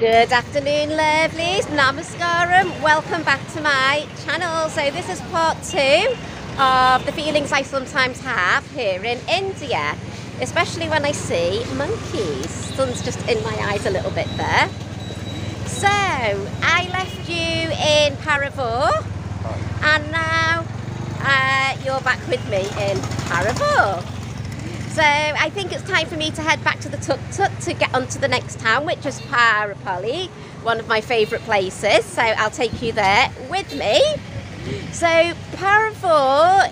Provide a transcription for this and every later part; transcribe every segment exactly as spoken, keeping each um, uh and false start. Good afternoon, lovelies. Namaskaram. Welcome back to my channel. So this is part two of the feelings I sometimes have here in India, especially when I see monkeys. Sun's just in my eyes a little bit there. So I left you in Paravur, and now uh, you're back with me in Paravur. So I think it's time for me to head back to the tuk-tuk to get onto the next town, which is Parappally, one of my favourite places. So I'll take you there with me. So Paravur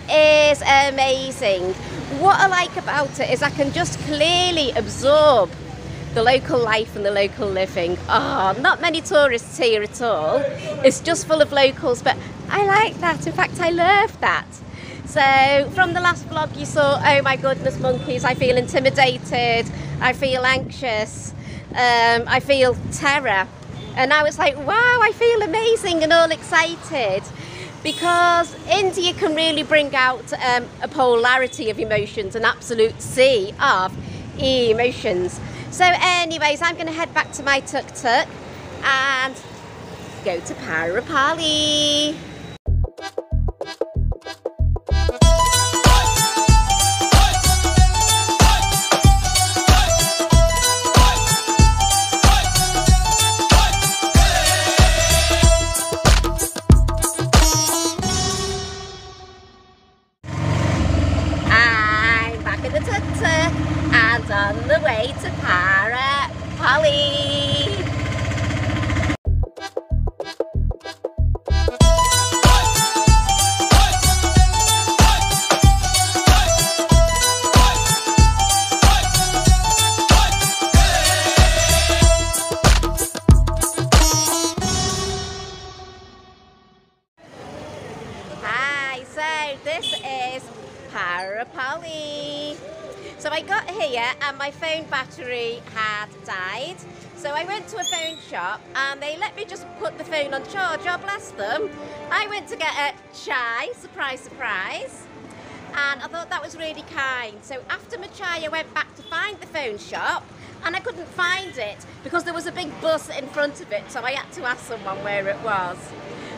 is amazing. What I like about it is I can just clearly absorb the local life and the local living. Oh, not many tourists here at all. It's just full of locals, but I like that. In fact, I love that. So from the last vlog you saw, oh my goodness, monkeys, I feel intimidated, I feel anxious, um, I feel terror. And now it's like, wow, I feel amazing and all excited. Because India can really bring out um, a polarity of emotions, an absolute sea of emotions. So anyways, I'm going to head back to my tuk-tuk and go to Parappally. So I got here and my phone battery had died, so I went to a phone shop and they let me just put the phone on charge. Oh, bless them. I went to get a chai, surprise surprise, and I thought that was really kind. So after my chai I went back to find the phone shop and I couldn't find it because there was a big bus in front of it, so I had to ask someone where it was.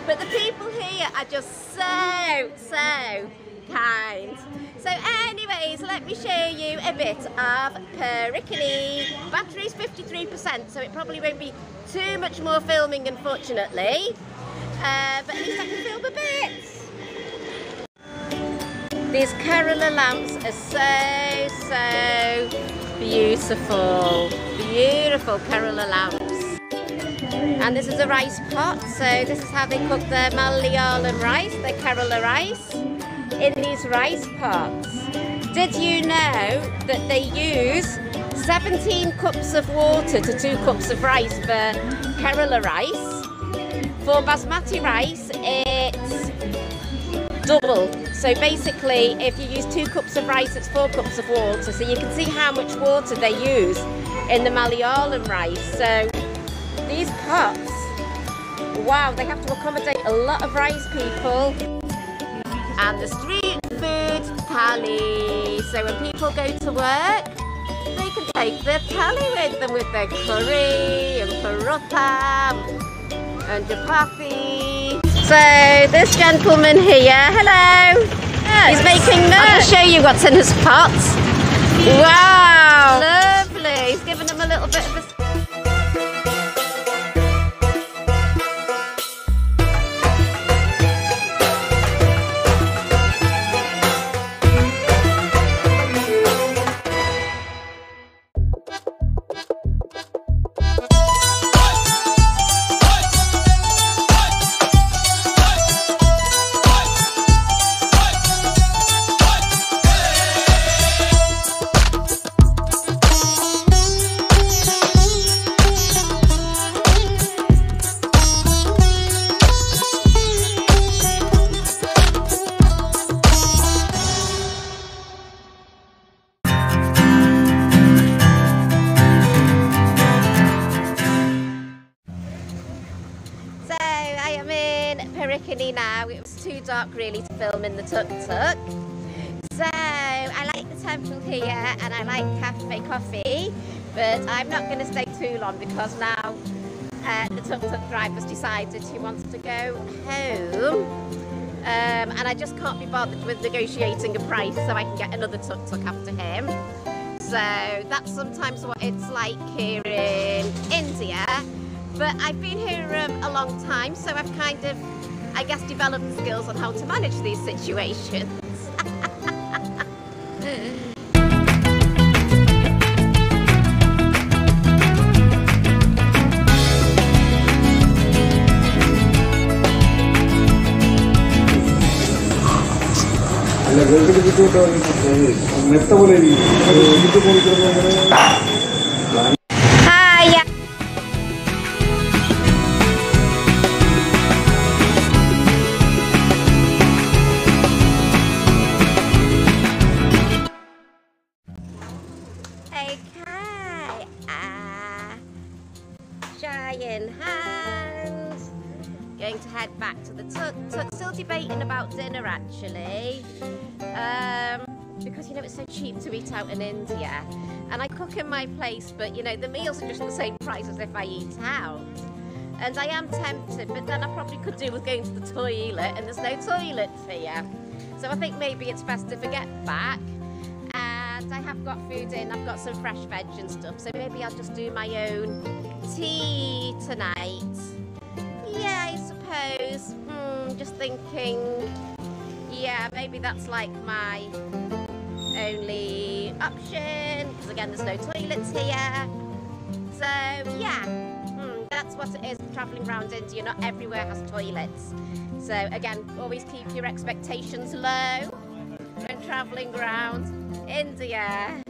But the people here are just so, so kind. So anyways, let me show you a bit of Parappally. Battery's fifty-three percent, so it probably won't be too much more filming, unfortunately. Uh, but at least I can film a bit. These Kerala lamps are so, so beautiful. Beautiful Kerala lamps. And this is a rice pot, so this is how they cook their Malayalam rice, their Kerala rice, in these rice pots. Did you know that they use seventeen cups of water to two cups of rice for Kerala rice? For basmati rice it's double, so basically if you use two cups of rice it's four cups of water, so you can see how much water they use in the Malayalam rice. So these pots, wow, they have to accommodate a lot of rice, people. And the street food thali. So when people go to work, they can take their thali with them, with their curry and parotta and chapati. So this gentleman here, hello. Yes. He's making notes. I'm going to show you what's in his pot. Wow, lovely. He's giving them a little bit of a... Now it was too dark really to film in the tuk-tuk, so I like the temple here and I like cafe coffee, but I'm not going to stay too long because now Uh, the tuk-tuk driver's decided he wants to go home, um, and I just can't be bothered with negotiating a price, so I can get another tuk-tuk after him. So that's sometimes what it's like here in India, but I've been here um, a long time, so I've kind of, I guess, developed skills on how to manage these situations. Hi, yeah. Okay, uh, giant hands. Going to head back to the tuk-tuk. Still debating about dinner, actually. Um, because you know it's so cheap to eat out in India, and I cook in my place, but you know the meals are just the same price as if I eat out, and I am tempted, but then I probably could do with going to the toilet, and there's no toilets here, so I think maybe it's best if I get back. And I have got food in, I've got some fresh veg and stuff, so maybe I'll just do my own tea tonight. Yeah, I suppose. Hmm, just thinking. Yeah, maybe that's like my only option, because again there's no toilets here. So yeah, hmm, that's what it is travelling around India, not everywhere has toilets. So again, always keep your expectations low when travelling around India.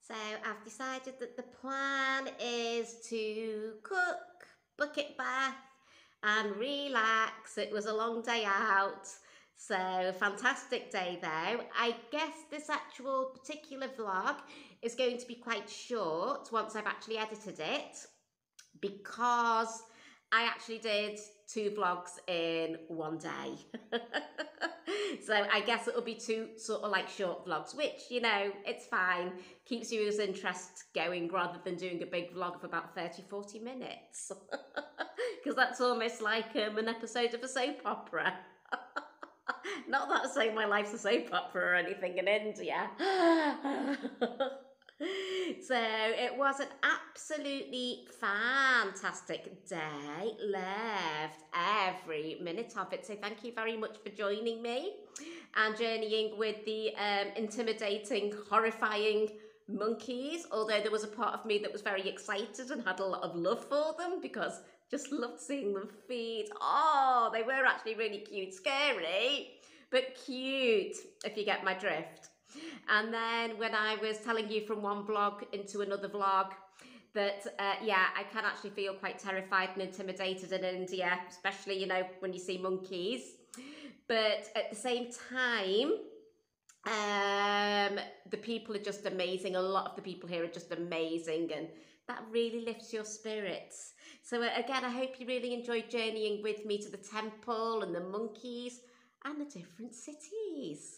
So I've decided that the plan is to cook, bucket bath, and relax. It was a long day out, so fantastic day though. I guess this actual particular vlog is going to be quite short once I've actually edited it, because I actually did two vlogs in one day. So I guess it'll be two sort of like short vlogs, which, you know, it's fine, keeps your interest going rather than doing a big vlog of about thirty forty minutes. Because that's almost like um, an episode of a soap opera. Not that I say my life's a soap opera or anything in India. So it was an absolutely fantastic day. Loved every minute of it. So thank you very much for joining me and journeying with the um, intimidating, horrifying monkeys. Although there was a part of me that was very excited and had a lot of love for them, because just loved seeing them feed. Oh, they were actually really cute. Scary, but cute, if you get my drift. And then when I was telling you from one vlog into another vlog that, uh, yeah, I can actually feel quite terrified and intimidated in India, especially, you know, when you see monkeys. But at the same time, um, the people are just amazing. A lot of the people here are just amazing, and that really lifts your spirits. So again, I hope you really enjoyed journeying with me to the temple and the monkeys and the different cities.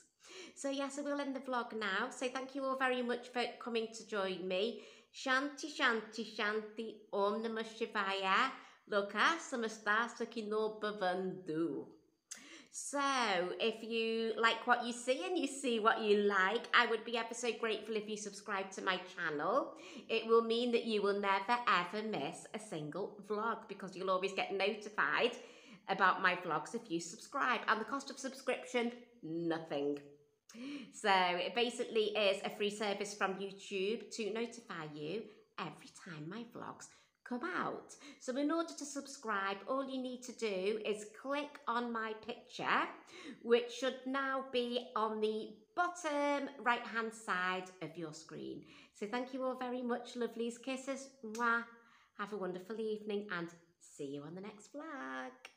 So yeah, so we'll end the vlog now. So thank you all very much for coming to join me. Shanti, shanti, shanti. Om Namah Shivaya. Lokah Samastah Sukhino Bhavantu. So if you like what you see and you see what you like, I would be ever so grateful if you subscribe to my channel. It will mean that you will never ever miss a single vlog, because you'll always get notified about my vlogs if you subscribe. And the cost of subscription, nothing. So it basically is a free service from YouTube to notify you every time my vlogs come out. So in order to subscribe, all you need to do is click on my picture, which should now be on the bottom right hand side of your screen. So thank you all very much, lovelies. Kisses, mwah. Have a wonderful evening, and see you on the next vlog.